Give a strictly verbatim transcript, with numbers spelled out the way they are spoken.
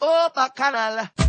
Oh, bacchanal.